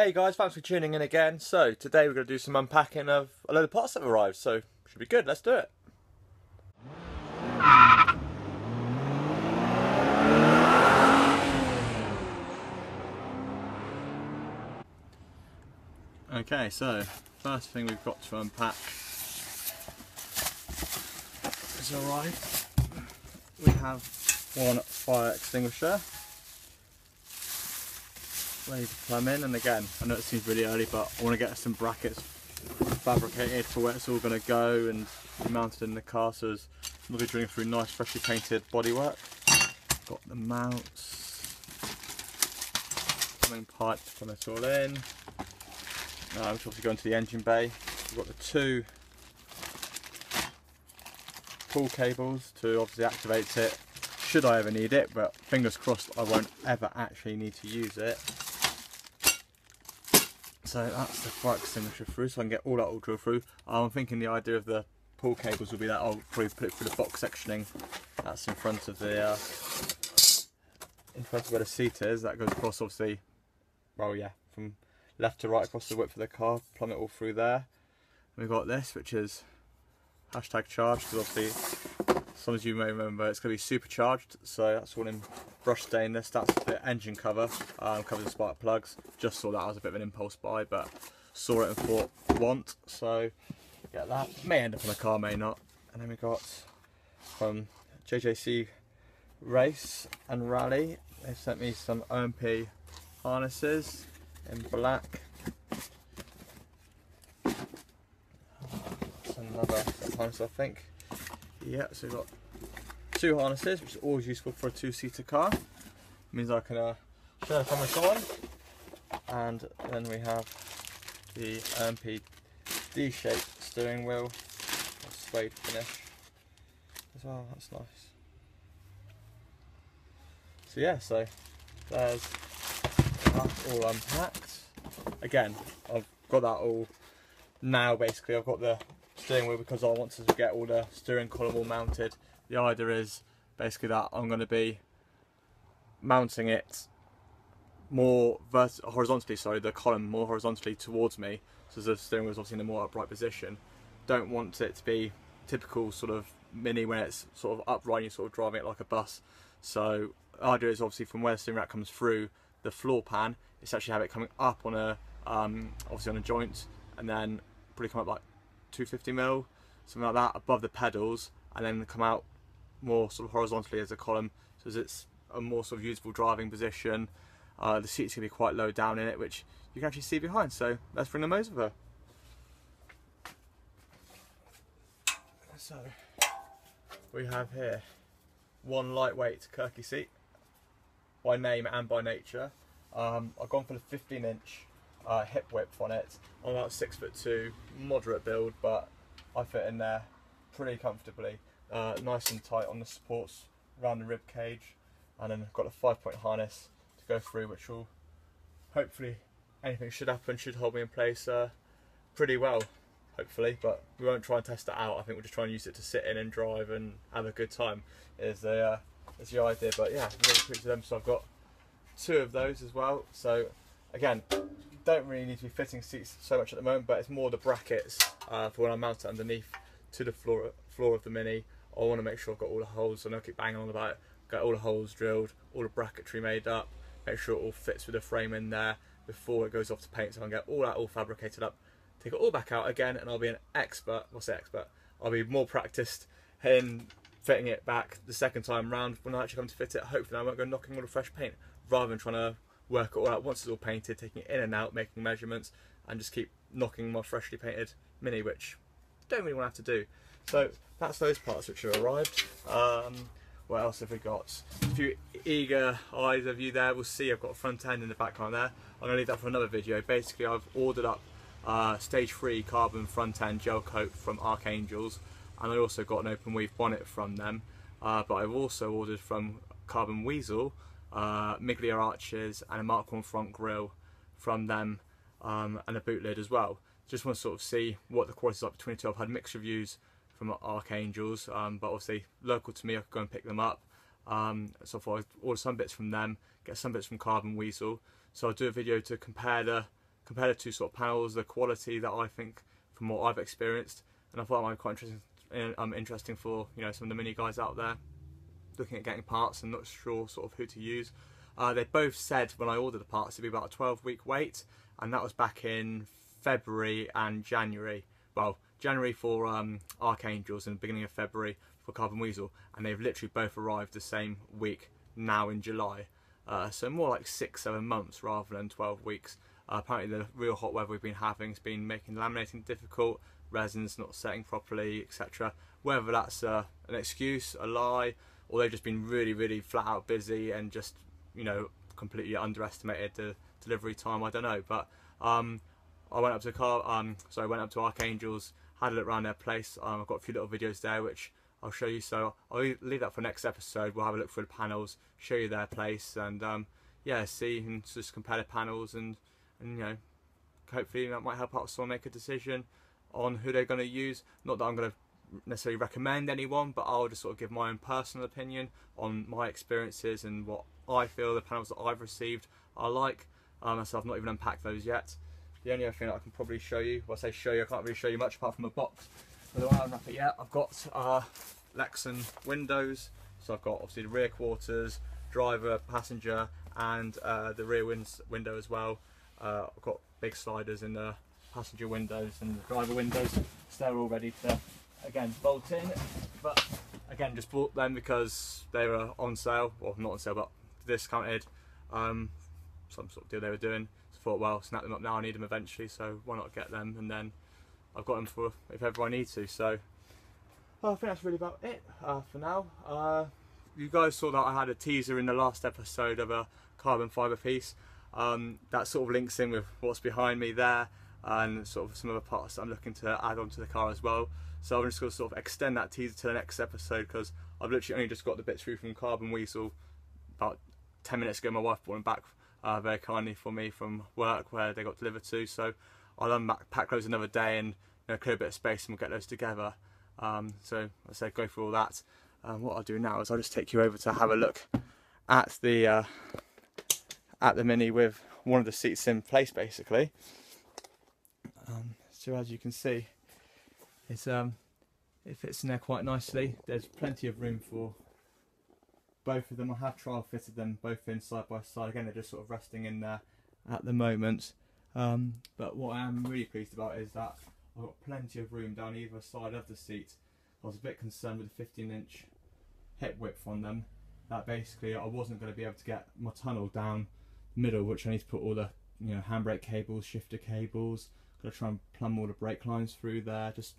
Hey guys, thanks for tuning in again. So today we're going to do some unpacking of a load of parts that have arrived, so should be good. Let's do it. Okay, so first thing we've got to unpack is arrived. We have one fire extinguisher. Laser plumbing, and again, I know it seems really early, but I want to get some brackets fabricated for where it's all going to go and mounted in the car, so it's not going to be through nice freshly painted bodywork. Got the mounts, plumbing pipe to plumb it all in, which obviously go into the engine bay. We've got the two pull cables to obviously activate it should I ever need it, but fingers crossed I won't ever actually need to use it. So that's the fire extinguisher through, so I can get all that all drilled through. I'm thinking the idea of the pull cables will be that I'll probably put it through the box sectioning that's in front of the in front of where the seat is. That goes across, obviously, well, yeah, from left to right across the width of the car, plumb it all through there. And we've got this, which is hashtag charged, because obviously, some of you may remember, it's going to be supercharged. So that's all in brush stainless. That's the engine cover, covers the spark plugs. Just saw that as a bit of an impulse buy, but saw it and thought want, so get that. May end up on a car, may not. And then we got from JJC Race and Rally. They sent me some OMP harnesses in black. That's another harness, I think. Yeah, so we've got two harnesses, which is always useful for a two-seater car. It means I can share from with someone. And then we have the OMP D-shaped steering wheel, or suede finish as well. That's nice. So yeah, so there's that all unpacked. Again, I've got that all now. Basically, I've got the steering wheel because I want to get all the steering column all mounted. The idea is basically that I'm going to be mounting it more horizontally, sorry, the column more horizontally towards me, so the steering wheel is obviously in a more upright position. Don't want it to be typical sort of mini where it's sort of upright and you're sort of driving it like a bus. So the idea is obviously from where the steering rack comes through the floor pan, it's actually have it coming up on a obviously on a joint, and then probably come up like 250mm, something like that, above the pedals, and then come out more sort of horizontally as a column, so as it's a more sort of usable driving position. The seat's gonna be quite low down in it, which you can actually see behind, so let's bring them over. So we have here one lightweight Kirkey seat, by name and by nature. I've gone for the 15-inch hip width on it. I'm about 6'2", moderate build, but I fit in there pretty comfortably. Nice and tight on the supports around the rib cage, and then I've got a 5-point harness to go through, which will hopefully, anything should happen, should hold me in place pretty well, hopefully. But we won't try and test that out. I think we'll just try and use it to sit in and drive and have a good time is the idea. But yeah, really pleased with them. So I've got two of those as well. So again, don't really need to be fitting seats so much at the moment, but it's more the brackets for when I mount it underneath to the floor of the Mini. I want to make sure I've got all the holes, so I don't keep banging on about it. Get all the holes drilled, all the bracketry made up, make sure it all fits with the frame in there before it goes off to paint, so I can get all that all fabricated up, take it all back out again, and I'll be an expert. I'll say expert, I'll be more practiced in fitting it back the second time round. When I actually come to fit it, hopefully I won't go knocking all the fresh paint, rather than trying to work it all out once it's all painted, taking it in and out, making measurements, and just keep knocking my freshly painted Mini, which I don't really want to have to do. So that's those parts which have arrived. What else have we got? A few eager eyes of you there will see I've got a front end in the background there. I'm going to leave that for another video. Basically, I've ordered up stage 3 carbon front end gel coat from Arc Angels, and I also got an open weave bonnet from them, but I've also ordered from Carbon Weezel Miglia arches and a Mark 1 front grille from them, and a boot lid as well. Just want to sort of see what the quality is like between the two. I've had mixed reviews from Arc Angels, but obviously local to me, I could go and pick them up. So far, I've ordered some bits from them, get some bits from Carbon Weezel. So I'll do a video to compare the compared to sort of panels, the quality that I think from what I've experienced, and I thought that might be quite interesting. Interesting for, you know, some of the mini guys out there looking at getting parts and not sure sort of who to use. They both said when I ordered the parts it'd be about a 12-week wait, and that was back in February and January. Well, January for Arc Angels and the beginning of February for Carbon Weezel, and they've literally both arrived the same week now in July. So more like 6-7 months rather than 12 weeks. Apparently the real hot weather we've been having has been making laminating difficult, resins not setting properly, etc. Whether that's an excuse, a lie, or they've just been really flat out busy and just, you know, completely underestimated the delivery time, I don't know. But I went up to Arc Angels, had a look around their place. I've got a few little videos there which I'll show you, so I'll leave that for next episode. We'll have a look through the panels, show you their place, and yeah, see and just compare the panels, and you know, hopefully that might help out someone make a decision on who they're going to use. Not that I'm going to necessarily recommend anyone, but I'll just sort of give my own personal opinion on my experiences and what I feel the panels that I've received are like. So I've not even unpacked those yet. The only other thing that I can probably show you, well, I say show you, I can't really show you much apart from a box. I don't want to unwrap it yet. I've got Lexan windows, so I've got obviously the rear quarters, driver, passenger, and the rear window as well. I've got big sliders in there, passenger windows and the driver windows, so they're all ready to again bolt in. But again, just bought them because they were on sale, well, not on sale but discounted, some sort of deal they were doing, so I thought, well, snap them up now, I need them eventually, so why not get them, and then I've got them for if ever I need to. So I think that's really about it for now. You guys saw that I had a teaser in the last episode of a carbon fibre piece, that sort of links in with what's behind me there, and sort of some of the parts that I'm looking to add onto the car as well. So I'm just going to sort of extend that teaser to the next episode, because I've literally only just got the bits through from Carbon Weezel about 10 minutes ago. My wife brought them back very kindly for me from work where they got delivered to, so I'll unpack those another day and, you know, clear a bit of space and we'll get those together. So like I said, go through all that. What I'll do now is I'll just take you over to have a look at the Mini with one of the seats in place basically. So as you can see, it's it fits in there quite nicely. There's plenty of room for both of them. I have trial fitted them both in side by side. Again, they're just sort of resting in there at the moment. But what I am really pleased about is that I've got plenty of room down either side of the seat. I was a bit concerned with the 15-inch hip width on them, that basically I wasn't going to be able to get my tunnel down the middle, which I need to put all the, you know, handbrake cables, shifter cables, got to try and plumb all the brake lines through there, just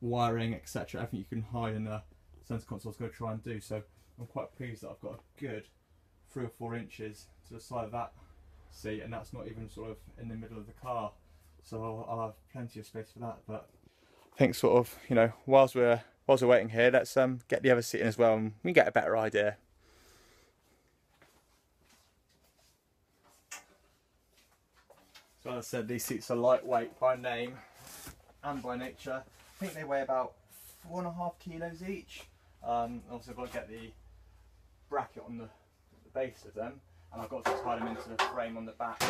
wiring, etc. Everything you can hide in the centre console is going to try and do. So I'm quite pleased that I've got a good 3 or 4 inches to the side of that seat, and that's not even sort of in the middle of the car, so I'll have plenty of space for that. But I think sort of, you know, whilst we're waiting here, let's get the other seat in as well and we can get a better idea. So as I said, these seats are lightweight by name and by nature. I think they weigh about 4.5 kilos each. Obviously I've got to get the bracket on the base of them, and I've got to tie them into the frame on the back.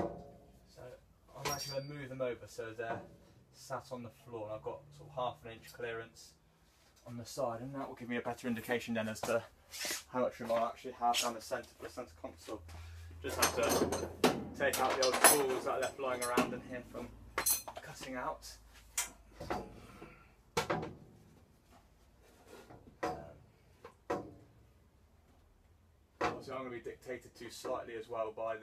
So I'm actually going to move them over so they're sat on the floor, and I've got sort of 1/2 inch clearance on the side, and that will give me a better indication then as to how much room I actually have down the centre for the centre console. Just have to take out the old tools that are left lying around in here from cutting out. Obviously I'm going to be dictated to slightly as well by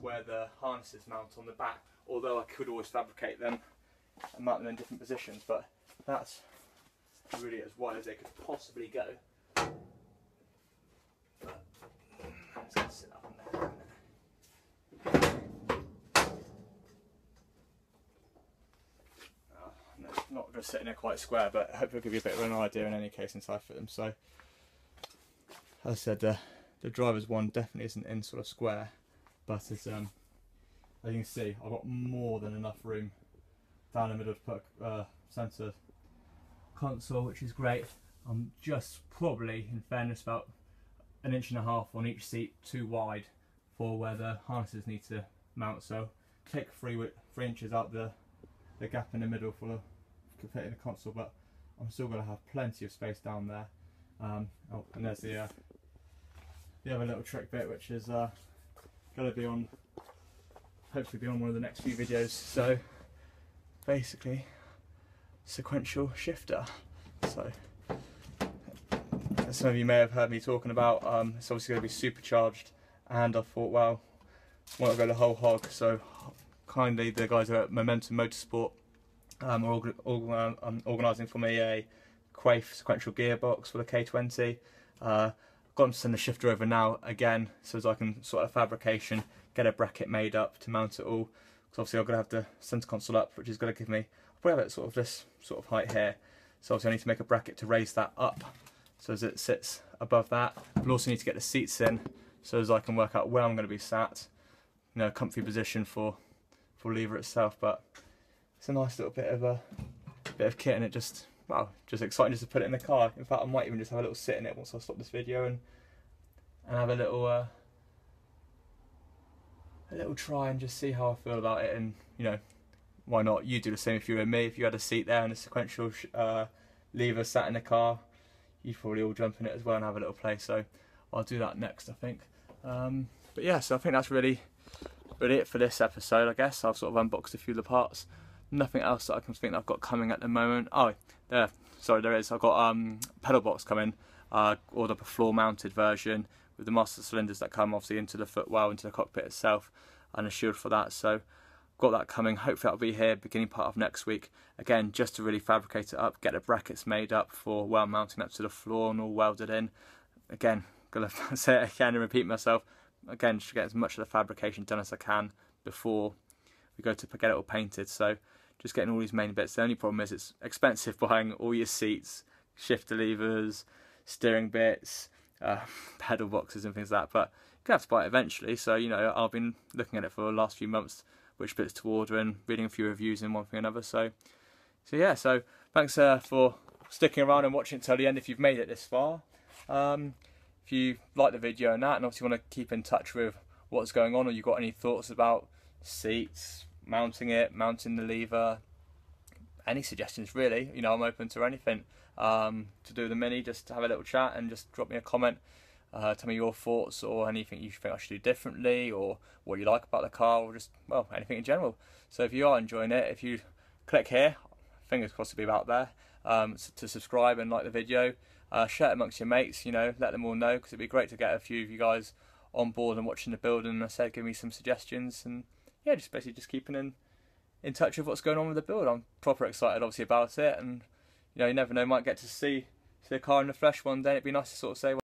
where the harnesses mount on the back, although I could always fabricate them and mount them in different positions, but that's really as wide as they could possibly go. It's going to sit up in there. No, it's not going to sit in there quite square, but hopefully it'll give you a bit of an idea in any case inside for them. So, as I said, the driver's one definitely isn't in sort of square, but it's, as you can see, I've got more than enough room down the middle to put a centre console, which is great. I'm just probably, in fairness, about 1.5 inches on each seat too wide for where the harnesses need to mount. So take three inches out the gap in the middle for fitting the console, but I'm still going to have plenty of space down there. Oh, and there's the other little trick bit, which is going to be on, hopefully be on one of the next few videos. So basically sequential shifter. So as some of you may have heard me talking about, it's obviously going to be supercharged, and I thought, well, why not go the whole hog? So kindly the guys at Momentum Motorsport are organising for me a Quaife sequential gearbox for the K20. I've got them to send the shifter over now again, so as I can sort of fabrication, get a bracket made up to mount it all, because obviously I'm going to have the centre console up, which is going to give me, I'll probably have it sort of this sort of height here, so obviously I need to make a bracket to raise that up so as it sits above that. I'll also need to get the seats in so as I can work out where I'm going to be sat, you know, comfy position for lever itself. But it's a nice little bit of kit, and it just, wow, just exciting just to put it in the car. In fact, I might even just have a little sit in it once I stop this video and have a little try and just see how I feel about it. And you know, why not? You do the same if you were me. If you had a seat there and a sequential lever sat in the car, you'd probably all jump in it as well and have a little play. So I'll do that next, I think. But yeah, so I think that's really it for this episode, I guess. I've sort of unboxed a few of the parts. Nothing else that I can think that I've got coming at the moment. Oh, there, sorry, there is. I've got pedal box coming. Ordered up a floor-mounted version with the master cylinders that come obviously into the footwell, into the cockpit itself, and a shield for that. So got that coming. Hopefully that'll be here beginning part of next week. Again, just to really fabricate it up, get the brackets made up for well mounting up to the floor and all welded in. Again, gonna say it again and repeat myself. Again, just to get as much of the fabrication done as I can before we go to get it all painted. So just getting all these main bits. The only problem is it's expensive buying all your seats, shifter levers, steering bits, pedal boxes and things like that. But you're gonna have to buy it eventually. So, you know, I've been looking at it for the last few months, which bits to order, and reading a few reviews and one thing or another. So yeah, so thanks for sticking around and watching till the end if you've made it this far. If you like the video and that, and obviously want to keep in touch with what's going on, or you've got any thoughts about seats, mounting it, mounting the lever, any suggestions really, you know, I'm open to anything to do with the Mini. Just have a little chat and just drop me a comment. Tell me your thoughts or anything you think I should do differently, or what you like about the car, or just, well, anything in general. So if you are enjoying it, if you click here, fingers crossed it'll be about there, to subscribe and like the video, share it amongst your mates, you know, let them all know, because it'd be great to get a few of you guys on board and watching the build, and I said, give me some suggestions, and yeah, just basically just keeping in touch with what's going on with the build. I'm proper excited obviously about it, and you know, you never know, might get to see the car in the flesh one day. It'd be nice to sort of say, well,